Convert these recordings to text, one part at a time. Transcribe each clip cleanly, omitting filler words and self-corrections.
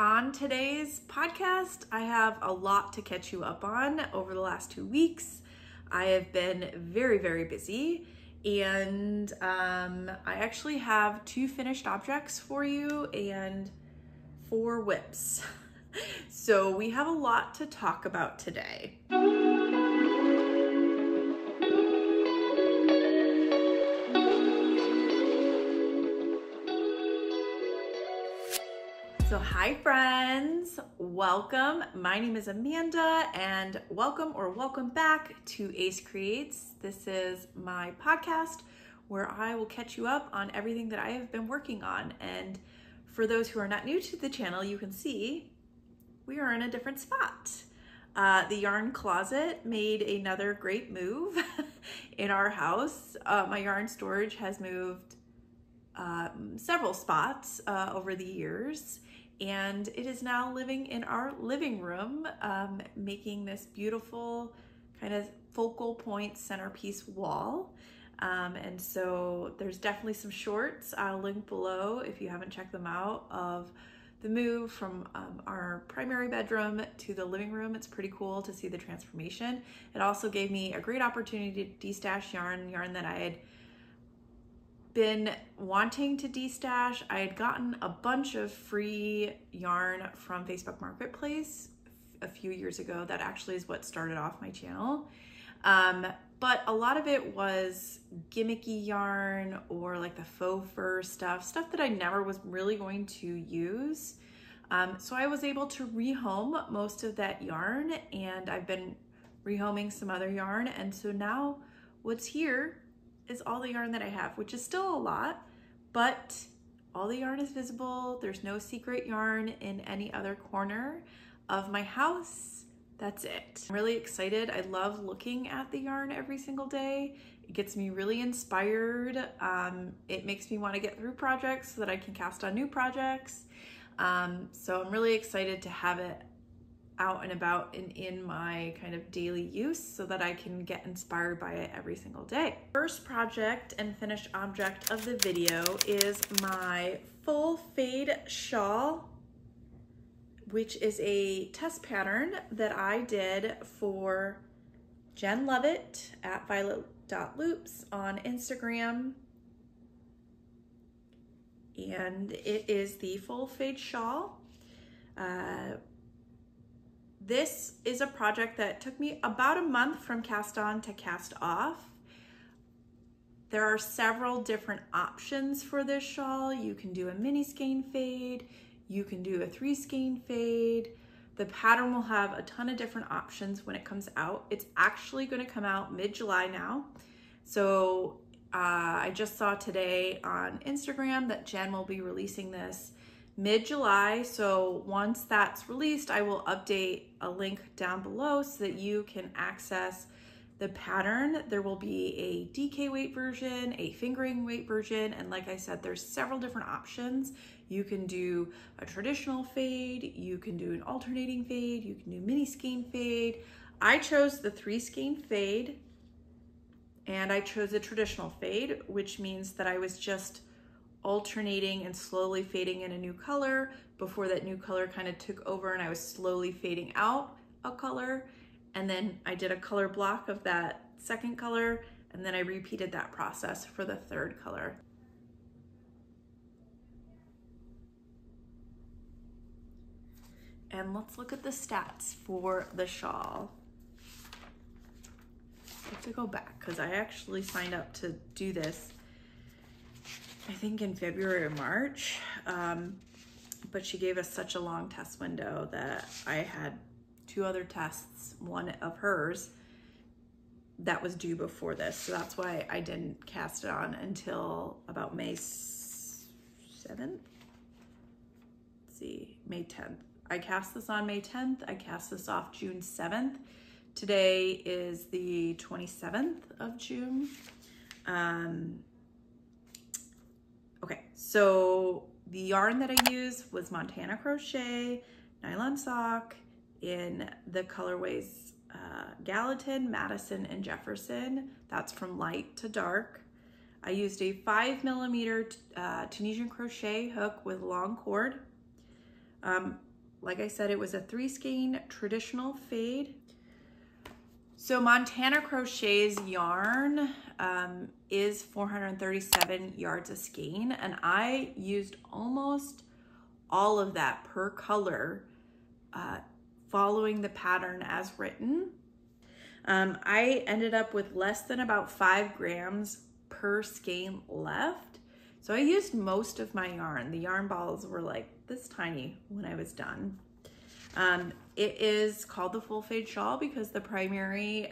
On today's podcast, I have a lot to catch you up on. Over the last 2 weeks, I have been very, very busy, and I actually have 2 finished objects for you and 4 whips. So we have a lot to talk about today. So hi friends, welcome. My name is Amanda, and welcome or welcome back to Ace Creates. This is my podcast where I will catch you up on everything that I have been working on. And for those who are not new to the channel, you can see we are in a different spot. The yarn closet made another great move in our house. My yarn storage has moved several spots over the years. And it is now living in our living room, making this beautiful kind of focal point centerpiece wall. And so there's definitely some shorts I'll link below if you haven't checked them out of the move from our primary bedroom to the living room. It's pretty cool to see the transformation. It also gave me a great opportunity to destash yarn that I had been wanting to destash. I had gotten a bunch of free yarn from Facebook Marketplace a few years ago. That actually is what started off my channel. But a lot of it was gimmicky yarn or like the faux fur stuff that I never was really going to use. So I was able to rehome most of that yarn, and I've been rehoming some other yarn. And so now what's here is all the yarn that I have, which is still a lot, but all the yarn is visible. There's no secret yarn in any other corner of my house. That's it. I'm really excited. I love looking at the yarn every single day. It gets me really inspired. It makes me want to get through projects so that I can cast on new projects. So I'm really excited to have it out and about and in my kind of daily use so that I can get inspired by it every single day. First project and finished object of the video is my Full Fade Shawl, which is a test pattern that I did for Jen Lovett at violet.loops on Instagram. And it is the Full Fade Shawl. This is a project that took me about a month from cast on to cast off. There are several different options for this shawl. You can do a mini skein fade, you can do a 3 skein fade. The pattern will have a ton of different options when it comes out. It's actually gonna come out mid-July now. So I just saw today on Instagram that Jen will be releasing this mid-July, so once that's released, I will update a link down below so that you can access the pattern. There will be a DK weight version, a fingering weight version, and like I said, there's several different options. You can do a traditional fade, you can do an alternating fade, you can do mini skein fade. I chose the 3 skein fade, and I chose a traditional fade, which means that I was just alternating and slowly fading in a new color before that new color kind of took over, and I was slowly fading out a color, and then I did a color block of that second color, and then I repeated that process for the third color. And let's look at the stats for the shawl. I have to go back because I actually signed up to do this I think in February or March, but she gave us such a long test window that I had 2 other tests, one of hers that was due before this. So that's why I didn't cast it on until about May 7th, let's see, May 10th. I cast this on May 10th. I cast this off June 7th. Today is the 27th of June. Okay, so the yarn that I used was Montanta Crochet Nylon Sock in the colorways Gallatin, Madison, and Jefferson. That's from light to dark. I used a 5mm Tunisian crochet hook with long cord. Like I said, it was a 3-skein traditional fade. So Montanta Crochet's yarn is 437 yards a skein, and I used almost all of that per color, following the pattern as written. I ended up with less than about 5 grams per skein left. So I used most of my yarn. The yarn balls were like this tiny when I was done. It is called the Full Fade Shawl because the primary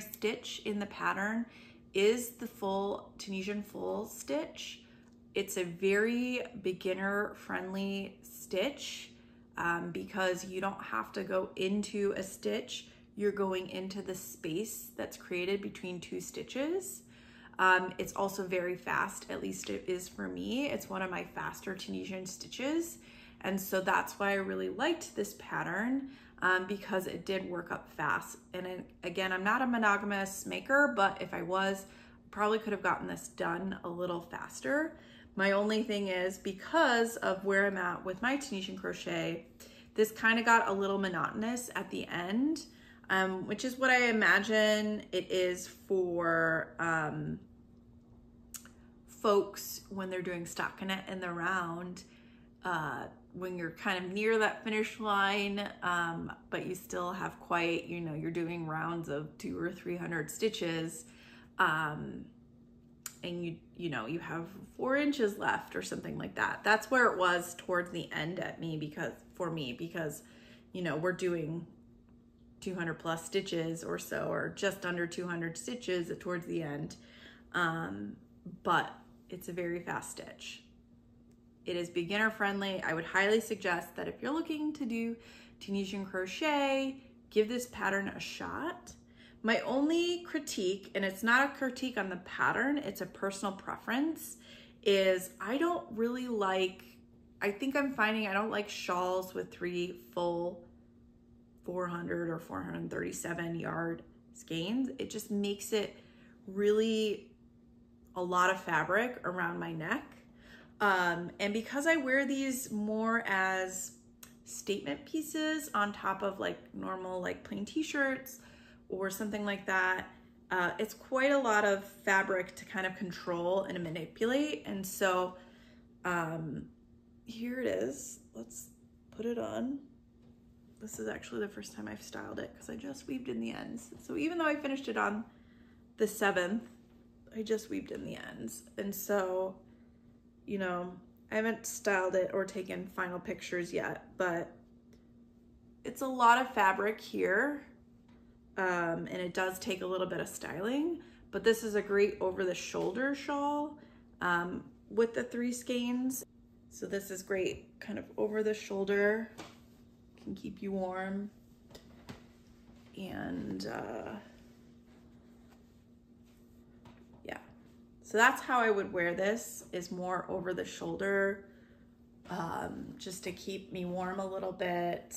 stitch in the pattern is the full Tunisian full stitch. It's a very beginner-friendly stitch because you don't have to go into a stitch. You're going into the space that's created between two stitches. It's also very fast, at least it is for me. It's one of my faster Tunisian stitches. And so that's why I really liked this pattern because it did work up fast. And it, again, I'm not a monogamous maker, but if I was, probably could have gotten this done a little faster. My only thing is because of where I'm at with my Tunisian crochet, this kind of got a little monotonous at the end, which is what I imagine it is for folks when they're doing stockinette in the round, when you're kind of near that finish line, but you still have quite, you know, you're doing rounds of 200 or 300 stitches, and you know, you have 4 inches left or something like that. That's where it was towards the end at me, because for me, because, you know, we're doing 200 plus stitches or so, or just under 200 stitches towards the end. But it's a very fast stitch. It is beginner friendly. I would highly suggest that if you're looking to do Tunisian crochet, give this pattern a shot. My only critique, and it's not a critique on the pattern, it's a personal preference, is I don't really like, I think I'm finding I don't like shawls with 3 full 400 or 437 yard skeins. It just makes it really a lot of fabric around my neck. And because I wear these more as statement pieces on top of like normal, like plain t-shirts or something like that, it's quite a lot of fabric to kind of control and manipulate. And so here it is. Let's put it on. This is actually the first time I've styled it because I just weaved in the ends. So even though I finished it on the 7th, I just weaved in the ends. And so, you know, I haven't styled it or taken final pictures yet, but it's a lot of fabric here. And it does take a little bit of styling, but this is a great over the shoulder shawl with the 3 skeins. So this is great kind of over the shoulder, can keep you warm. And yeah, so that's how I would wear this, is more over the shoulder, just to keep me warm a little bit.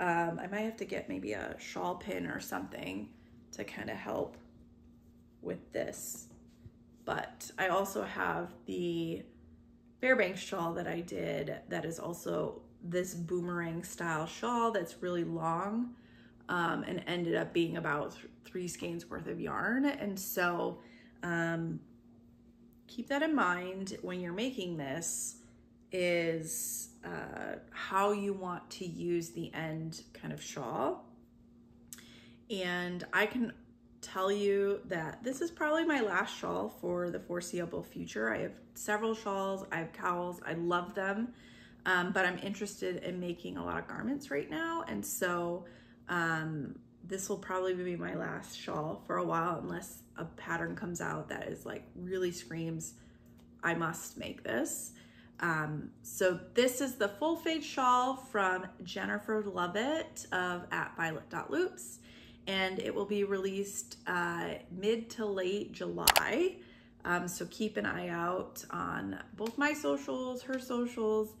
I might have to get maybe a shawl pin or something to kind of help with this. But I also have the Fairbanks shawl that I did that is also this boomerang style shawl that's really long, and ended up being about 3 skeins worth of yarn. And so keep that in mind when you're making this, is how you want to use the end kind of shawl. And I can tell you that this is probably my last shawl for the foreseeable future. I have several shawls, I have cowls, I love them, but I'm interested in making a lot of garments right now. And so this will probably be my last shawl for a while, unless a pattern comes out that is like really screams, I must make this. So this is the Full Fade Shawl from Jennifer Lovett of @violet.loops, and it will be released mid to late July. So keep an eye out on both my socials, her socials,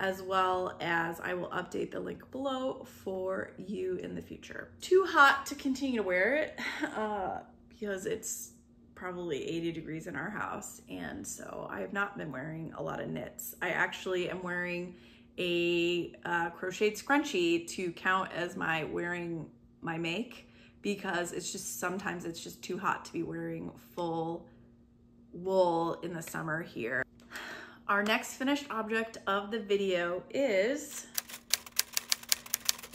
as well as I will update the link below for you in the future. Too hot to continue to wear it because it's probably 80 degrees in our house, and so I have not been wearing a lot of knits. I actually am wearing a crocheted scrunchie to count as my wearing my make, because it's just sometimes it's just too hot to be wearing full wool in the summer here. Our next finished object of the video is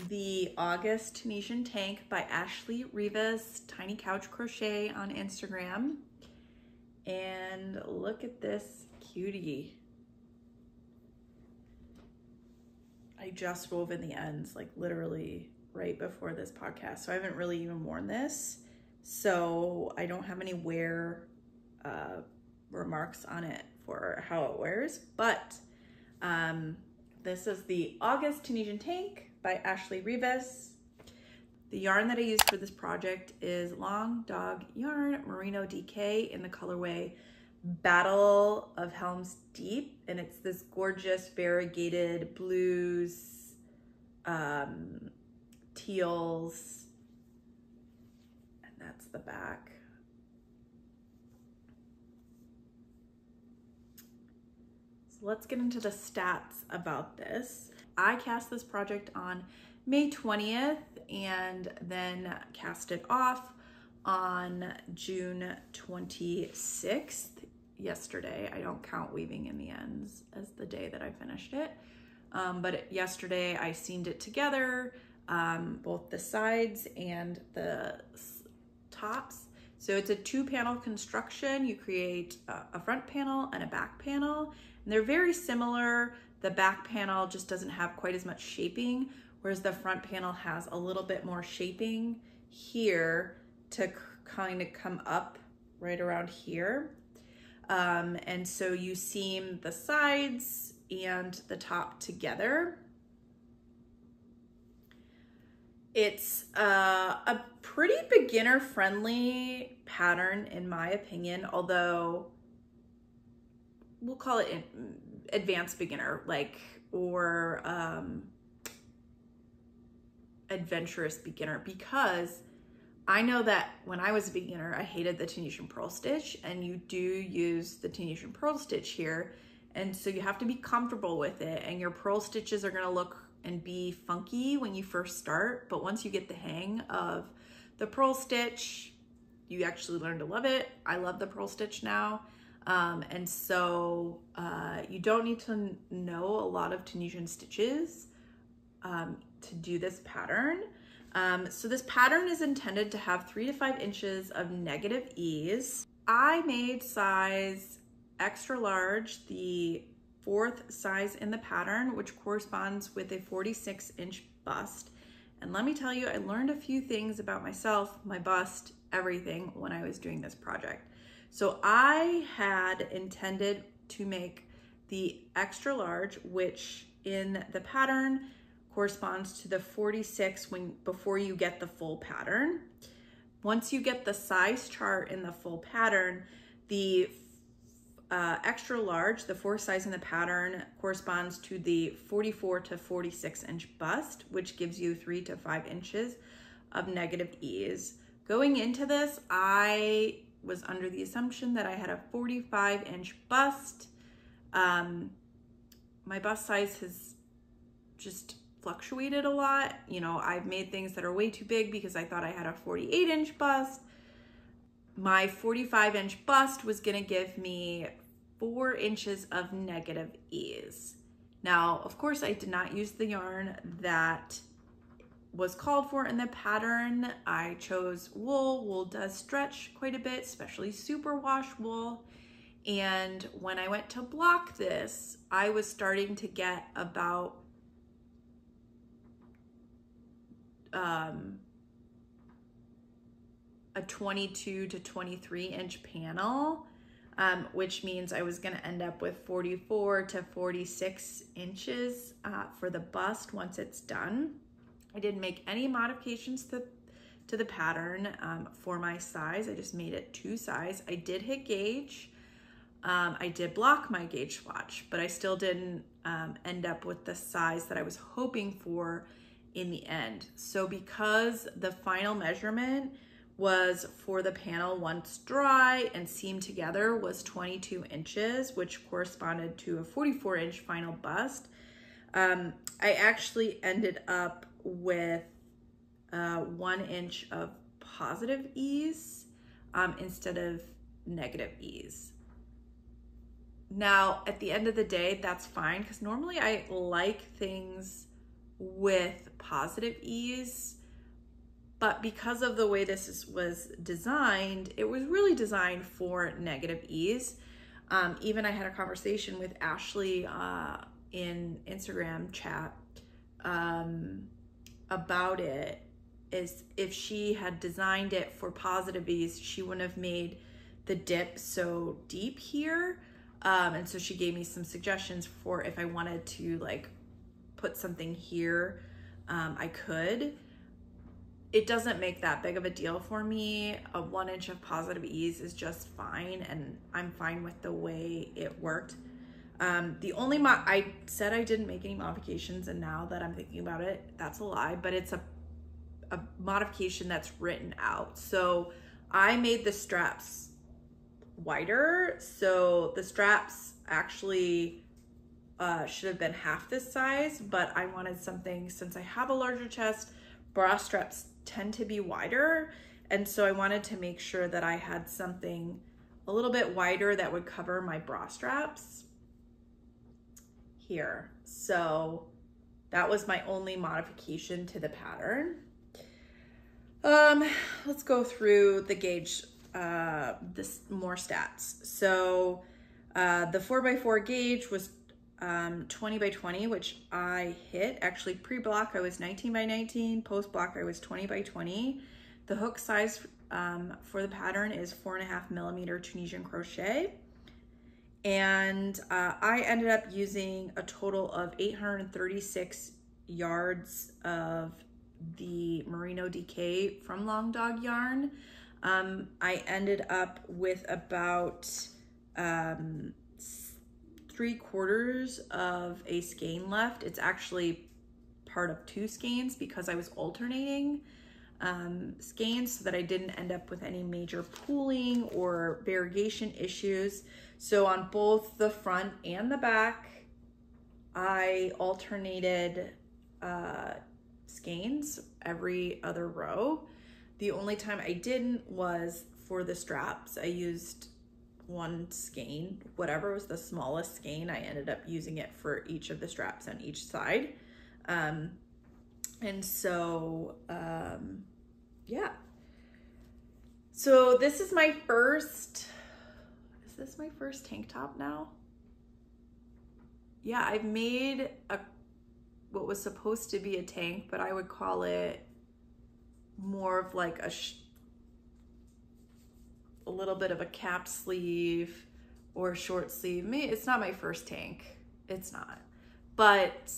the August Tunisian Tank by Ashley Rivas, Tiny Couch Crochet on Instagram. And look at this cutie. I just wove in the ends, like literally right before this podcast. So I haven't really even worn this. So I don't have any wear remarks on it for how it wears, but this is the August Tunisian Tank by Ashley Rivas. The yarn that I used for this project is Long Dog Yarn Merino DK in the colorway Battle of Helm's Deep, and it's this gorgeous variegated blues, teals, and that's the back. So let's get into the stats about this. I cast this project on May 20th and then cast it off on June 26th, yesterday. I don't count weaving in the ends as the day that I finished it. But yesterday I seamed it together, both the sides and the tops. So it's a 2-panel construction. You create a front panel and a back panel, and they're very similar. The back panel just doesn't have quite as much shaping, whereas the front panel has a little bit more shaping here to kind of come up right around here. And so you seam the sides and the top together. It's a pretty beginner-friendly pattern, in my opinion, although we'll call it advanced beginner, like, or adventurous beginner, because I know that when I was a beginner, I hated the Tunisian purl stitch, and you do use the Tunisian purl stitch here. And so you have to be comfortable with it, and your purl stitches are gonna look and be funky when you first start, but once you get the hang of the purl stitch, you actually learn to love it. I love the purl stitch now. And so you don't need to know a lot of Tunisian stitches to do this pattern. So this pattern is intended to have 3 to 5 inches of negative ease. I made size extra large, the 4th size in the pattern, which corresponds with a 46-inch bust. And let me tell you, I learned a few things about myself, my bust, everything when I was doing this project. So I had intended to make the extra large, which in the pattern corresponds to the 46 before you get the full pattern. Once you get the size chart in the full pattern, the extra large, the 4th size in the pattern, corresponds to the 44 to 46 inch bust, which gives you 3 to 5 inches of negative ease. Going into this, I was under the assumption that I had a 45-inch bust. My bust size has just fluctuated a lot. You know, I've made things that are way too big because I thought I had a 48-inch bust. My 45-inch bust was gonna give me 4 inches of negative ease. Now, of course, I did not use the yarn that was called for in the pattern. I chose wool. Wool does stretch quite a bit, especially superwash wool. And when I went to block this, I was starting to get about 22 to 23 inch panel, which means I was gonna end up with 44 to 46 inches for the bust once it's done. I didn't make any modifications to the pattern for my size. I just made it 2 size. I did hit gauge. I did block my gauge swatch, but I still didn't end up with the size that I was hoping for in the end. So because the final measurement was for the panel once dry and seamed together was 22 inches, which corresponded to a 44-inch final bust. I actually ended up with 1 inch of positive ease instead of negative ease. Now, at the end of the day, that's fine, because normally I like things with positive ease, but because of the way this was designed, it was really designed for negative ease. Even I had a conversation with Ashley in Instagram chat about it, is if she had designed it for positive ease, she wouldn't have made the dip so deep here. And so she gave me some suggestions for if I wanted to like put something here, I could. It doesn't make that big of a deal for me. A 1 inch of positive ease is just fine, and I'm fine with the way it worked. The only I said I didn't make any modifications, and now that I'm thinking about it, that's a lie, but it's a modification that's written out. So I made the straps wider, so the straps actually should have been half this size, but I wanted something, since I have a larger chest, bra straps tend to be wider, and so I wanted to make sure that I had something a little bit wider that would cover my bra straps here. So that was my only modification to the pattern. Let's go through the gauge, this more stats. So the 4x4 gauge was 20 by 20, which I hit. Actually, pre-block I was 19 by 19, post-block I was 20 by 20. The hook size for the pattern is 4.5 millimeter Tunisian crochet, and I ended up using a total of 836 yards of the Merino DK from Long Dog Yarn. I ended up with about 3/4 of a skein left. It's actually part of 2 skeins because I was alternating skeins so that I didn't end up with any major pooling or variegation issues. So on both the front and the back, I alternated skeins every other row. The only time I didn't was for the straps. I used 1 skein, whatever was the smallest skein, I ended up using it for each of the straps on each side. And so, yeah. So this is my first, is this my first tank top now? Yeah, I've made a, what was supposed to be a tank, but I would call it more of like a little bit of a cap sleeve or short sleeve. Maybe it's not my first tank, it's not, but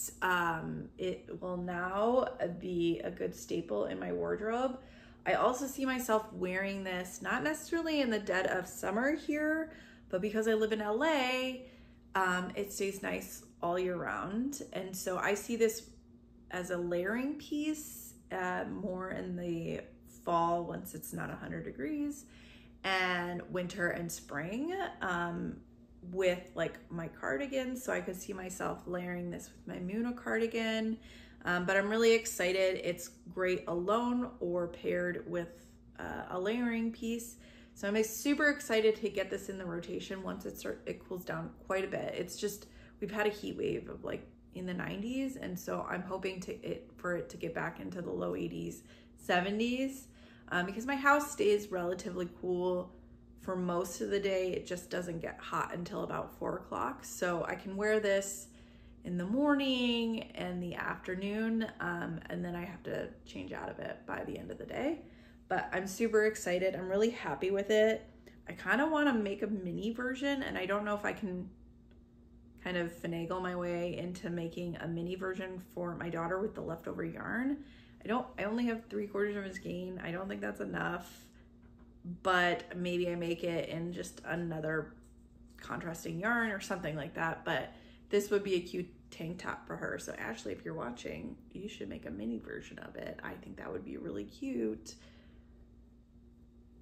it will now be a good staple in my wardrobe. I also see myself wearing this, not necessarily in the dead of summer here, but because I live in LA, it stays nice all year round. And so I see this as a layering piece more in the fall once it's not 100 degrees, and winter and spring with like my cardigan. So I could see myself layering this with my Muna cardigan, but I'm really excited. It's great alone or paired with a layering piece. So I'm super excited to get this in the rotation once it cools down quite a bit. It's just, we've had a heat wave of like in the 90s. And so I'm hoping for it to get back into the low 80s, 70s. Because my house stays relatively cool for most of the day. It just doesn't get hot until about 4 o'clock. So I can wear this in the morning and the afternoon, and then I have to change out of it by the end of the day. But I'm super excited. I'm really happy with it. I kind of want to make a mini version, and I don't know if I can kind of finagle my way into making a mini version for my daughter with the leftover yarn. I only have 3/4 of a skein. I don't think that's enough, but maybe I make it in just another contrasting yarn or something like that. But this would be a cute tank top for her. So Ashley, if you're watching, you should make a mini version of it. I think that would be really cute.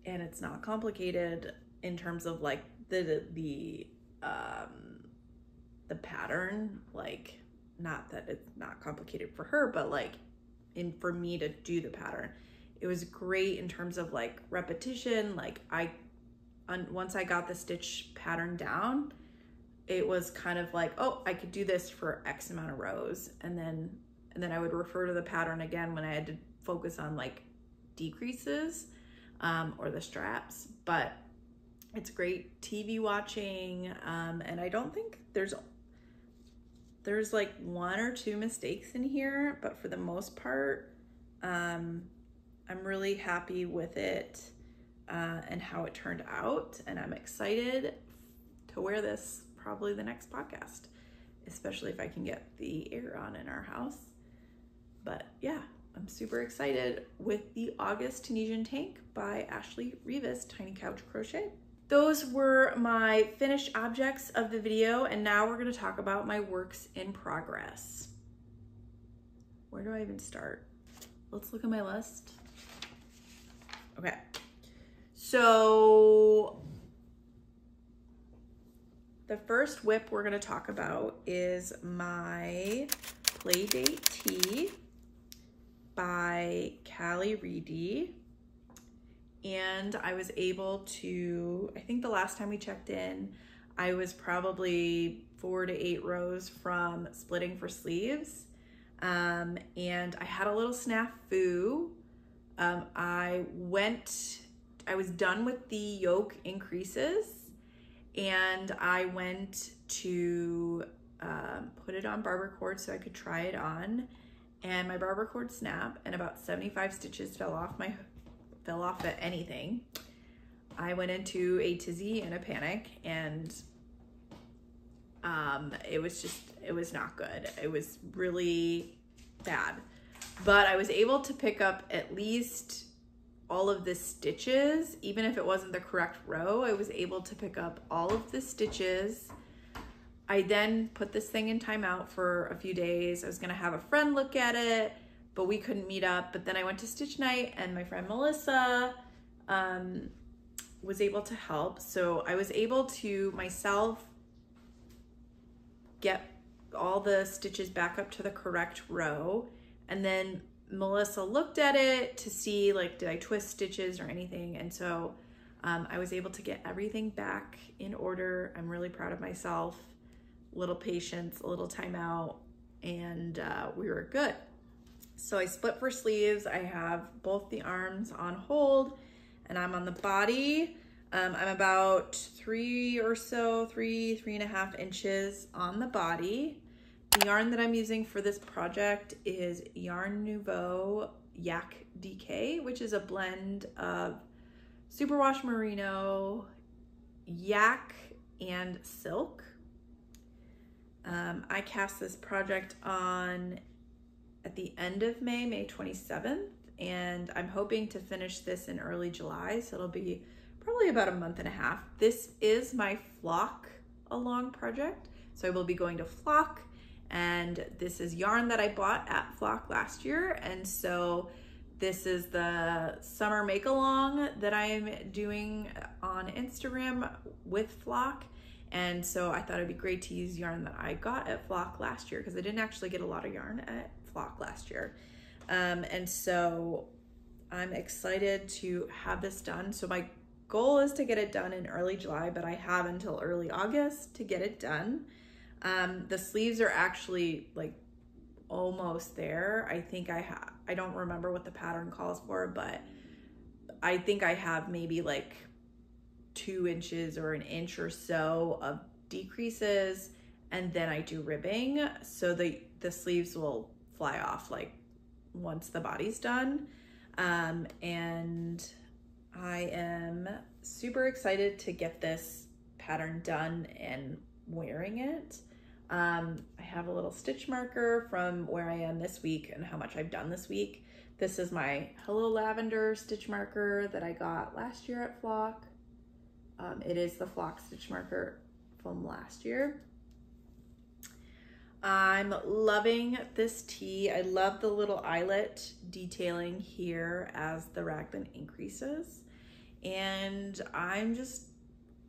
And it's not complicated in terms of like the pattern, like not that it's not complicated for her, but like, and for me to do the pattern, it was great in terms of like repetition. Like once I got the stitch pattern down, it was kind of like, oh, I could do this for X amount of rows. And then I would refer to the pattern again when I had to focus on like decreases or the straps. But it's great TV watching. And I don't think there's like one or two mistakes in here, but for the most part, I'm really happy with it and how it turned out. And I'm excited to wear this probably the next podcast, especially if I can get the air on in our house. But yeah, I'm super excited with the August Tunisian Tank by Ashley Rivas, Tiny Couch Crochet. Those were my finished objects of the video, and now we're going to talk about my works in progress. Where do I even start? Let's look at my list. Okay, so the first whip we're gonna talk about is my Playdate Tee by Kelley Reedy. And I was able to, I think the last time we checked in, I was probably 4 to 8 rows from splitting for sleeves. And I had a little snafu. I was done with the yoke increases, and I went to put it on barber cord so I could try it on, and my barber cord snapped, and about 75 stitches fell off at anything. I went into a tizzy and a panic, and it was not good. It was really bad, but I was able to pick up at least all of the stitches. Even if it wasn't the correct row, I was able to pick up all of the stitches. I then put this thing in timeout for a few days. I was gonna have a friend look at it, but we couldn't meet up. But then I went to stitch night, and my friend Melissa was able to help. So I was able to myself get all the stitches back up to the correct row. And then Melissa looked at it to see like, did I twist stitches or anything? And so I was able to get everything back in order. I'm really proud of myself. A little patience, a little timeout, and we were good. So I split for sleeves. I have both the arms on hold, and I'm on the body. I'm about 3 or so, 3.5 inches on the body. The yarn that I'm using for this project is Yarn Nouveau Yak DK, which is a blend of superwash merino, yak, and silk. I cast this project on at the end of May 27th, and I'm hoping to finish this in early July, so it'll be probably about a month and a half. This is my Flock along project, so I will be going to Flock. And this is yarn that I bought at Flock last year. And so this is the summer make-along that I'm doing on Instagram with Flock. And so I thought it'd be great to use yarn that I got at Flock last year, because I didn't actually get a lot of yarn at Flock last year. And so I'm excited to have this done. So my goal is to get it done in early July, but I have until early August to get it done. The sleeves are actually like almost there. I think I don't remember what the pattern calls for, but I think I have maybe like 2 inches or an inch or so of decreases, and then I do ribbing. So the sleeves will fly off like once the body's done. And I am super excited to get this pattern done and wearing it. I have a little stitch marker from where I am this week and how much I've done this week. This is my Hello Lavender stitch marker that I got last year at Flock. It is the Flock stitch marker from last year. I'm loving this tee. I love the little eyelet detailing here as the raglan increases. And I'm just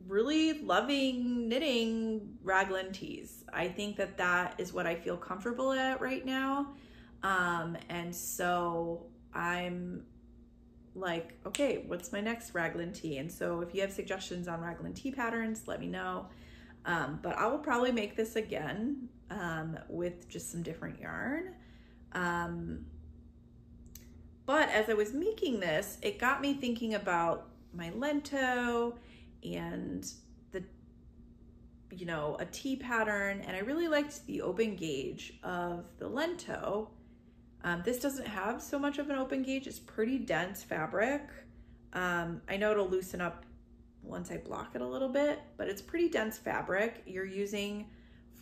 really loving knitting raglan tees. I think that that is what I feel comfortable at right now. And so I'm like, okay, what's my next raglan tee? And so if you have suggestions on raglan tee patterns, let me know. But I will probably make this again with just some different yarn. But as I was making this, it got me thinking about my lento and the, you know, a T pattern. And I really liked the open gauge of the lento. This doesn't have so much of an open gauge. It's pretty dense fabric. I know it'll loosen up once I block it a little bit, but it's pretty dense fabric. You're using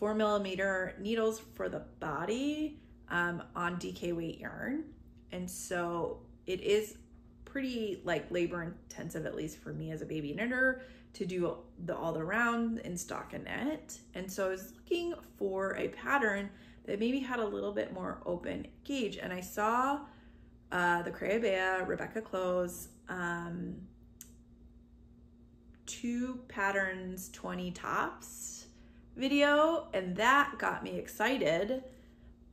4mm needles for the body on DK weight yarn. And so it is pretty like labor intensive, at least for me as a baby knitter, to do the all the round in stockinette. And so I was looking for a pattern that maybe had a little bit more open gauge. And I saw the Crayabea, Rebecca Clow's two patterns, 20 tops video. And that got me excited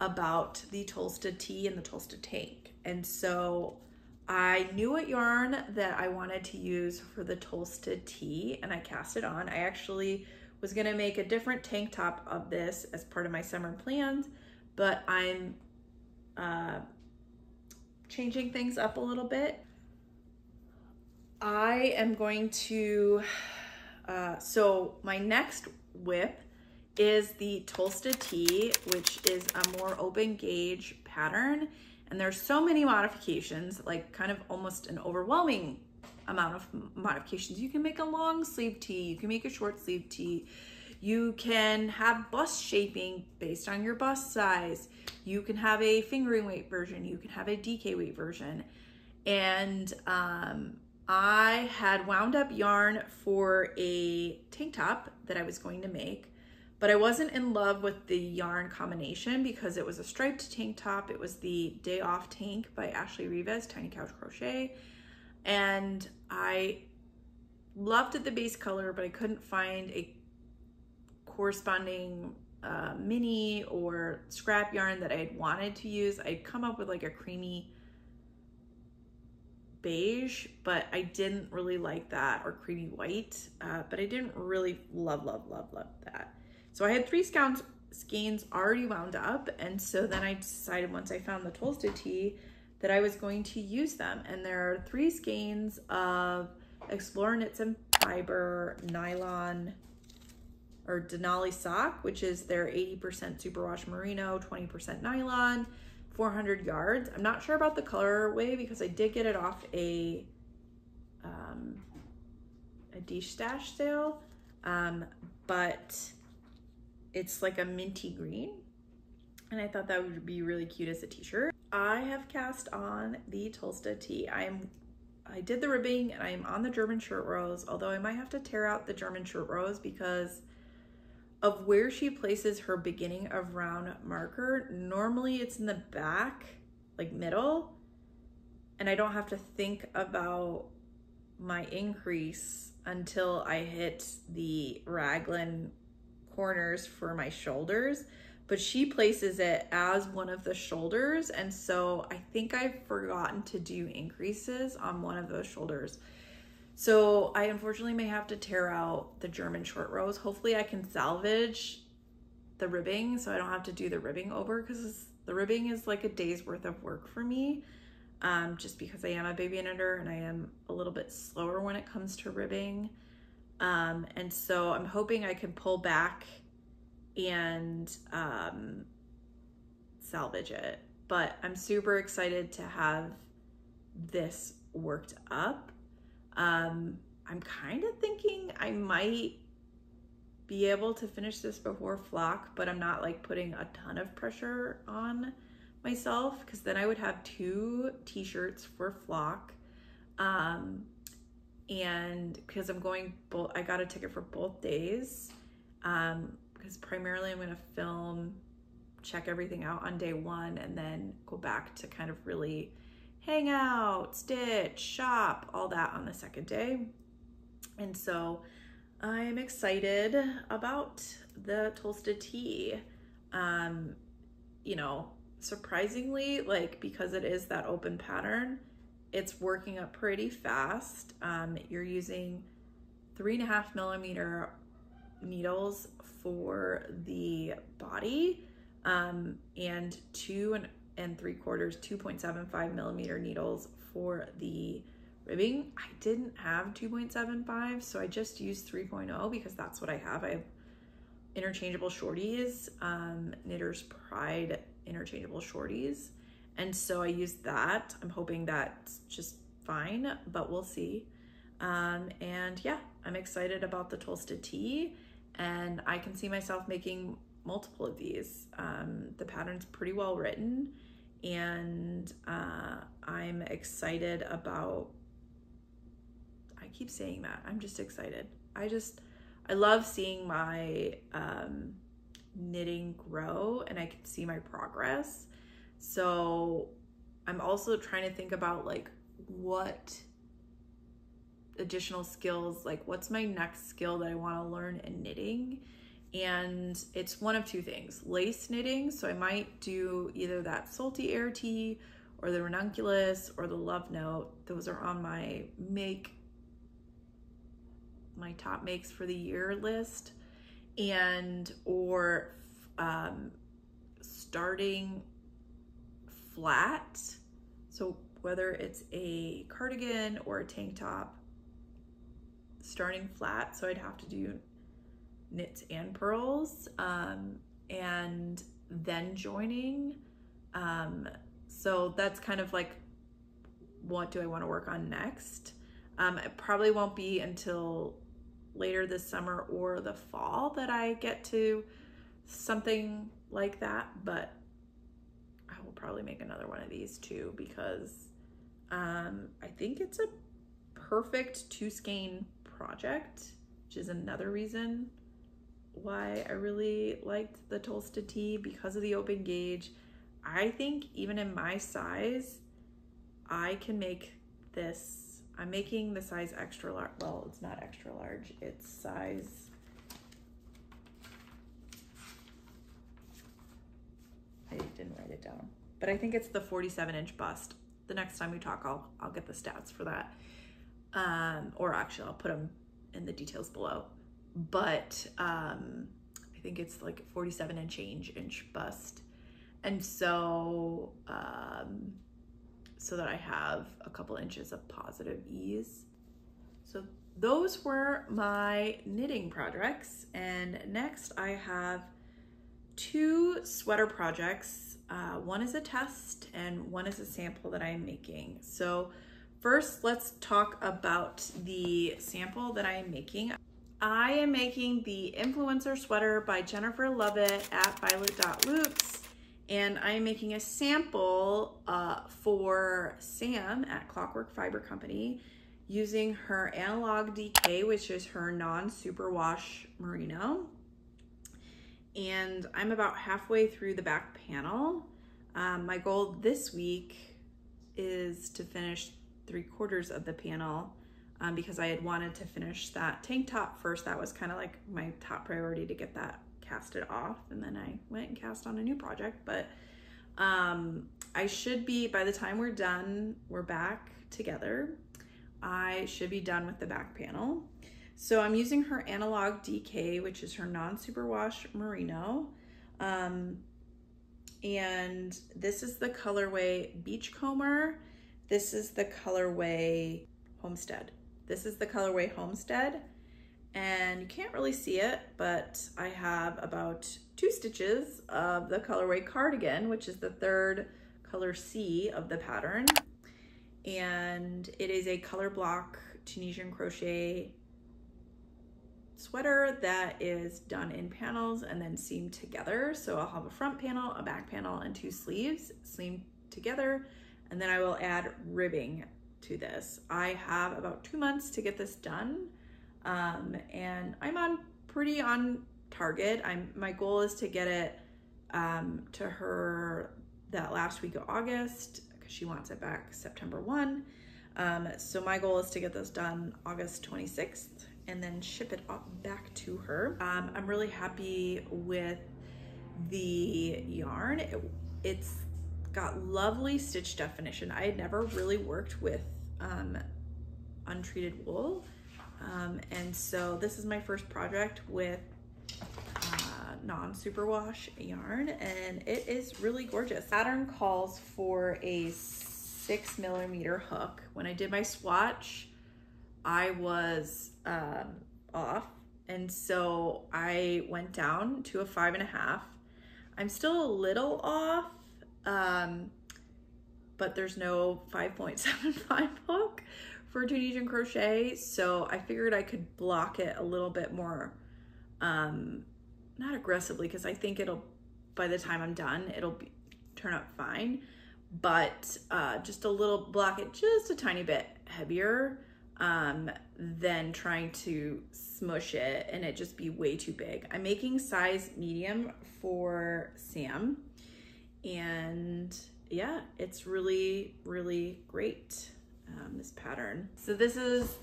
about the Tolsta tee and the Tolsta tank. And so I knew what yarn that I wanted to use for the Tolsta tee, and I cast it on. I actually was gonna make a different tank top of this as part of my summer plans, but I'm changing things up a little bit. I am going to, so my next whip is the Tolsta tee, which is a more open gauge pattern. And there's so many modifications, like kind of almost an overwhelming amount of modifications. You can make a long sleeve tee, you can make a short sleeve tee, you can have bust shaping based on your bust size, you can have a fingering weight version, you can have a DK weight version. And I had wound up yarn for a tank top that I was going to make, but I wasn't in love with the yarn combination because it was a striped tank top. It was the Day Off Tank by Ashley Rivas, Tiny Couch Crochet. And I loved the base color, but I couldn't find a corresponding mini or scrap yarn that I had wanted to use. I'd come up with like a creamy beige, but I didn't really like that, or creamy white, but I didn't really love that. So I had three skeins already wound up. And so then I decided once I found the Tolsta tee that I was going to use them. And there are three skeins of Explorer Knits and Fiber Nylon or Denali Sock, which is their 80% superwash merino, 20% nylon, 400 yards. I'm not sure about the colorway because I did get it off a DStash sale, but it's like a minty green. And I thought that would be really cute as a t-shirt. I have cast on the Tolsta tee. I did the ribbing and I'm on the German shirt rows, although I might have to tear out the German shirt rows because of where she places her beginning of round marker. Normally it's in the back, like middle, and I don't have to think about my increase until I hit the raglan corners for my shoulders. But she places it as one of the shoulders. And so I think I've forgotten to do increases on one of those shoulders. So I unfortunately may have to tear out the German short rows. Hopefully I can salvage the ribbing so I don't have to do the ribbing over, because the ribbing is like a day's worth of work for me. Just because I am a baby knitter and I am a little bit slower when it comes to ribbing. And so I'm hoping I can pull back and salvage it. But I'm super excited to have this worked up. I'm kind of thinking I might be able to finish this before Flock, but I'm not like putting a ton of pressure on myself because then I would have two t-shirts for Flock. And because I'm going both, I got a ticket for both days. Because primarily I'm going to film, check everything out on day one, and then go back to kind of really hang out, stitch, shop, all that on the second day. And so I'm excited about the Tolsta tee. You know, surprisingly, like, because it is that open pattern, it's working up pretty fast. You're using 3.5 millimeter needles for the body, and 2 3/4, 2.75 millimeter needles for the ribbing. I didn't have 2.75, so I just used 3.0 because that's what I have. I have interchangeable shorties, Knitter's Pride interchangeable shorties, and so I used that. I'm hoping that's just fine, but we'll see. And yeah, I'm excited about the Tolsta tee, and I can see myself making multiple of these. The pattern's pretty well written, and I'm excited about, I keep saying that, I'm just excited. I love seeing my knitting grow, and I can see my progress. So I'm also trying to think about, like, what additional skills, like, what's my next skill that I want to learn in knitting? And it's one of two things: lace knitting, so I might do either that Salty Air tee or the Ranunculus or the Love Note. Those are on my top makes for the year list. And or starting flat, so whether it's a cardigan or a tank top, starting flat, so I'd have to do knits and purls, and then joining. So that's kind of like, what do I want to work on next? It probably won't be until later this summer or the fall that I get to something like that, but I will probably make another one of these too, because I think it's a perfect two-skein project, which is another reason why I really liked the Tolsta tee, because of the open gauge. I think even in my size, I can make this. I'm making the size extra large. Well, it's not extra large, it's size, I didn't write it down, but I think it's the 47-inch bust. The next time we talk, I'll get the stats for that. Or actually, I'll put them in the details below. But I think it's like 47 and change inch bust. And so, so that I have a couple inches of positive ease. So those were my knitting projects. And next I have two sweater projects. One is a test and one is a sample that I'm making. So first, let's talk about the sample that I am making. I am making the Influencer Sweater by Jennifer Lovett at violet.loops, and I am making a sample for Sam at Clockwork Fiber Company using her Analog DK, which is her non-superwash merino. And I'm about halfway through the back panel. My goal this week is to finish 3/4 of the panel, because I had wanted to finish that tank top first. That was kind of like my top priority, to get that casted off, and then I went and cast on a new project. But I should be, by the time we're done, we're back together, I should be done with the back panel. So I'm using her Analog DK, which is her non-superwash merino, and this is the colorway Beachcomber. This is the colorway Homestead. This is the colorway Homestead, and you can't really see it, but I have about 2 stitches of the colorway Cardigan, which is the third color C of the pattern, and it is a color block Tunisian crochet sweater that is done in panels and then seamed together. So I'll have a front panel, a back panel, and 2 sleeves seamed together. And then I will add ribbing to this. I have about 2 months to get this done, and I'm pretty on target. My goal is to get it to her that last week of August, because she wants it back September 1. So my goal is to get this done August 26th, and then ship it up back to her. I'm really happy with the yarn. It's got lovely stitch definition. I had never really worked with untreated wool. And so this is my first project with non-superwash yarn, and it is really gorgeous. Pattern calls for a 6mm hook. When I did my swatch, I was off, and so I went down to a 5.5. I'm still a little off, but there's no 5.75 hook for Tunisian crochet, so I figured I could block it a little bit more, not aggressively, because I think it'll, by the time I'm done, it'll be, turn out fine, but just a little, block it just a tiny bit heavier than trying to smush it and it just be way too big. I'm making size medium for Sam, and yeah, it's really, really great, this pattern. So this is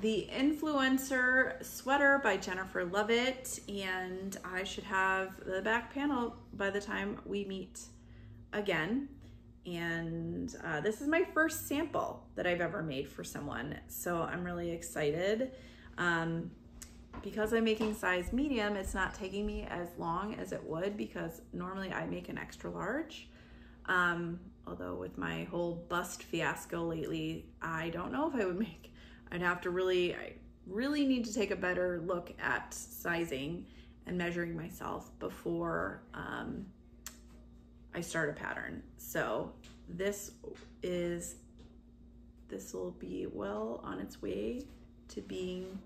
the Influencer Sweater by Jennifer Lovett, and I should have the back panel by the time we meet again. And this is my first sample that I've ever made for someone, so I'm really excited. Because I'm making size medium, it's not taking me as long as it would, because normally I make an extra large. Although with my whole bust fiasco lately, I don't know if I would make, I'd have to really, I really need to take a better look at sizing and measuring myself before I start a pattern. So this will be well on its way to being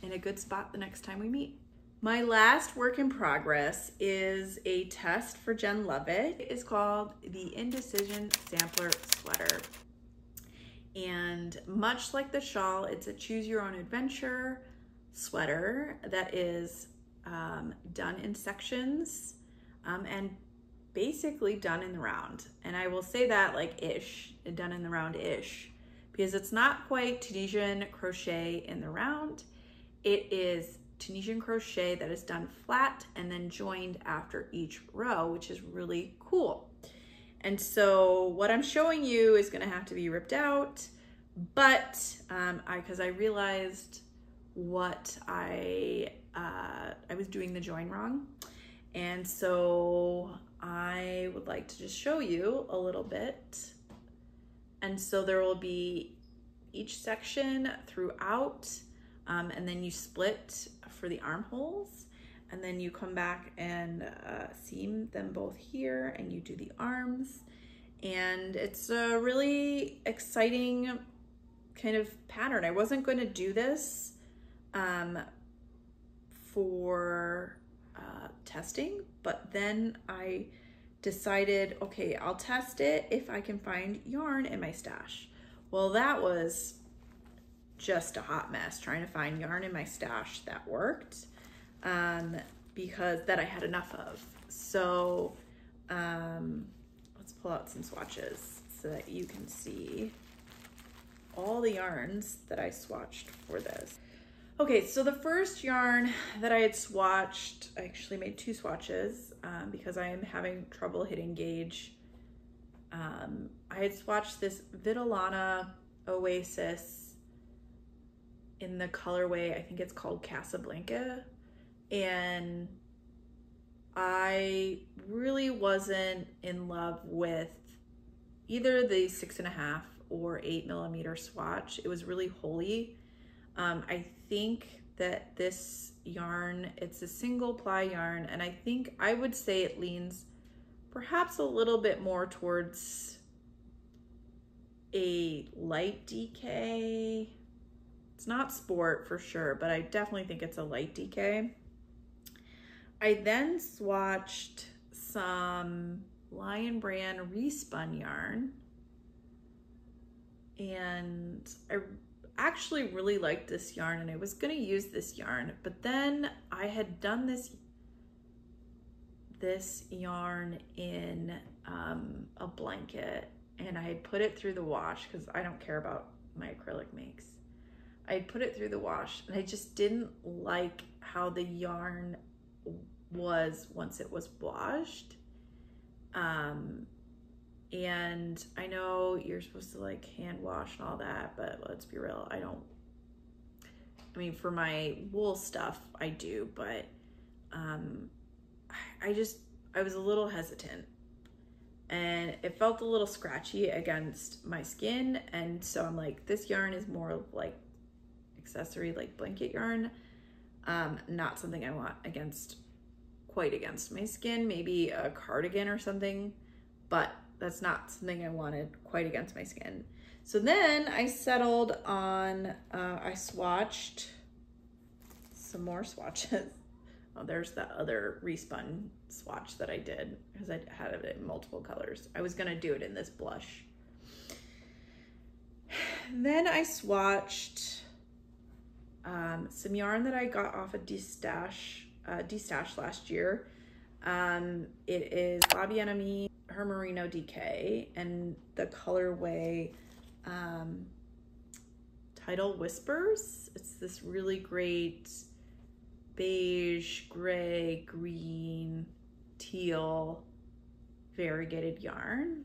in a good spot the next time we meet. My last work in progress is a test for Jen Lovett. It is called the Indecision Sampler Sweater. And much like the shawl, it's a choose your own adventure sweater that is done in sections and basically done in the round. And I will say that like ish, done in the round ish, because it's not quite Tunisian crochet in the round. It is Tunisian crochet that is done flat and then joined after each row, which is really cool. And so what I'm showing you is gonna have to be ripped out, but because I realized what I was doing the join wrong. And so I would like to just show you a little bit. And so there will be each section throughout, and then you split for the armholes, and then you come back and seam them both here, and you do the arms. And it's a really exciting kind of pattern. I wasn't going to do this for testing, but then I decided, okay, I'll test it if I can find yarn in my stash. Well, that was just a hot mess, trying to find yarn in my stash that worked. Because that I had enough of. So let's pull out some swatches so that you can see all the yarns that I swatched for this. Okay, so the first yarn that I had swatched, I actually made two swatches because I am having trouble hitting gauge. I had swatched this Vitalana Oasis in the colorway, I think it's called Casablanca. And I really wasn't in love with either the 6.5 or 8mm swatch. It was really holey. I think that this yarn, it's a single ply yarn, and I think I would say it leans perhaps a little bit more towards a light DK. It's not sport for sure, but I definitely think it's a light DK. I then swatched some Lion Brand Respun yarn, and I actually really liked this yarn, and I was gonna use this yarn, but then I had done this yarn in a blanket, and I had put it through the wash because I don't care about my acrylic makes. I I put it through the wash and I just didn't like how the yarn was once it was washed. And I know you're supposed to like hand wash and all that, but let's be real, I don't, I mean, for my wool stuff, I do, but I was a little hesitant and it felt a little scratchy against my skin. And so I'm like, this yarn is more like accessory, like blanket yarn. Not something I want quite against my skin, maybe a cardigan or something, but that's not something I wanted quite against my skin. So then I settled on, I swatched some more swatches. Oh, there's that other respun swatch that I did because I had it in multiple colors. I was gonna do it in this blush. Then I swatched some yarn that I got off of D-Stash last year. It is La Bien Amie Her Merino DK and the colorway Tidal Whispers. It's this really great beige, gray, green, teal, variegated yarn.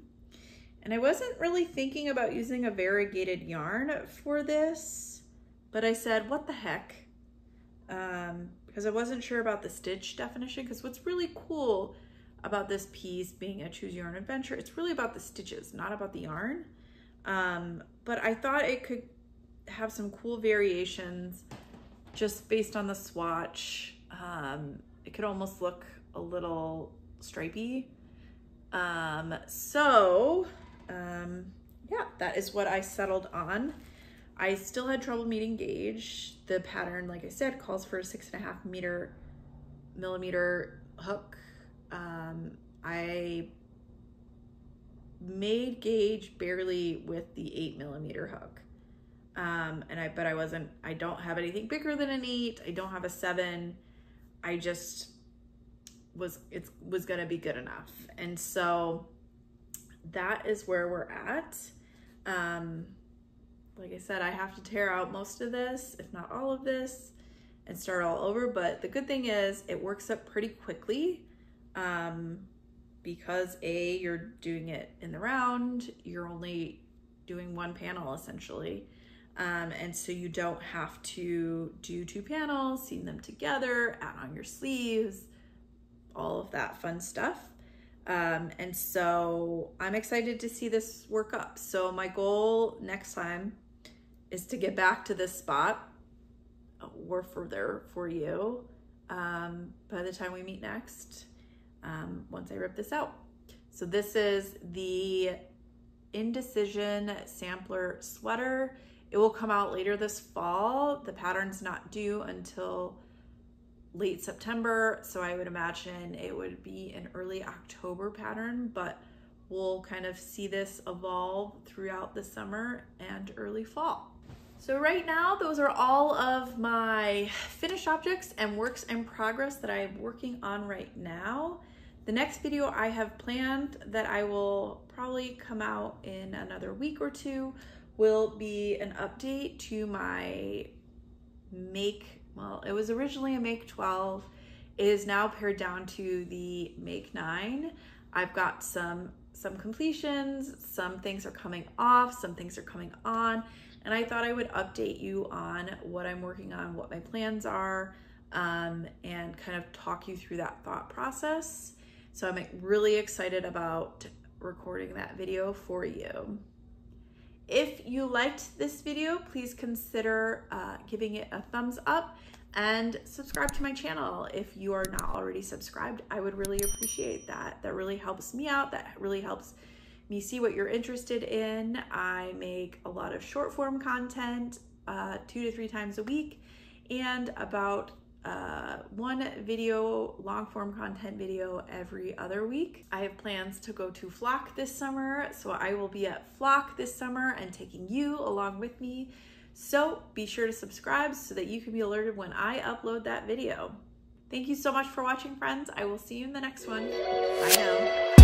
And I wasn't really thinking about using a variegated yarn for this, but I said, what the heck? Because I wasn't sure about the stitch definition, because what's really cool about this piece being a Choose Yarn Adventure, it's really about the stitches, not about the yarn. But I thought it could have some cool variations just based on the swatch. It could almost look a little stripey. Yeah, that is what I settled on. I still had trouble meeting gauge. The pattern, like I said, calls for a 6.5 millimeter hook. I made gauge barely with the 8 millimeter hook. I don't have anything bigger than an 8. I don't have a 7. I just was going to be good enough. And so that is where we're at. Like I said, I have to tear out most of this, if not all of this, and start all over. But the good thing is it works up pretty quickly. Because A, you're doing it in the round, you're only doing one panel essentially. And so you don't have to do two panels, seam them together, add on your sleeves, all of that fun stuff. And so I'm excited to see this work up. So my goal next time is to get back to this spot or further for you by the time we meet next, once I rip this out. So this is the Indecision Sampler Sweater. It will come out later this fall. The pattern's not due until late September, so I would imagine it would be an early October pattern, but we'll kind of see this evolve throughout the summer and early fall. So right now, those are all of my finished objects and works in progress that I'm working on right now. The next video I have planned that I will probably come out in another week or two will be an update to my well, it was originally a make 12. It is now pared down to the make 9. I've got some completions, some things are coming off, some things are coming on, and I thought I would update you on what I'm working on, what my plans are, and kind of talk you through that thought process. So I'm really excited about recording that video for you. If you liked this video, please consider giving it a thumbs up and subscribe to my channel. If you are not already subscribed, I would really appreciate that. That really helps me out. That really helps me see what you're interested in. I make a lot of short form content 2 to 3 times a week, and about one video, long form content video, every other week. I have plans to go to Flock this summer, so I will be at Flock this summer and taking you along with me. So be sure to subscribe so that you can be alerted when I upload that video. Thank you so much for watching, friends. I will see you in the next one. Bye now.